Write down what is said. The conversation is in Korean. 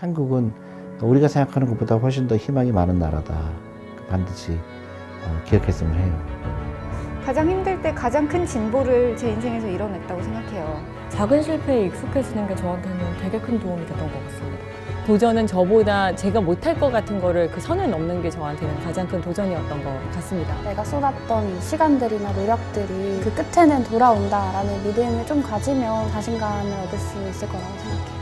한국은 우리가 생각하는 것보다 훨씬 더 희망이 많은 나라다. 반드시 기억했으면 해요. 가장 힘들 때 가장 큰 진보를 제 인생에서 이뤄냈다고 생각해요. 작은 실패에 익숙해지는 게 저한테는 되게 큰 도움이 됐던 것 같습니다. 도전은 저보다 제가 못할 것 같은 거를 그 선을 넘는 게 저한테는 가장 큰 도전이었던 것 같습니다. 내가 쏟았던 시간들이나 노력들이 그 끝에는 돌아온다라는 믿음을 좀 가지면 자신감을 얻을 수 있을 거라고 생각해요.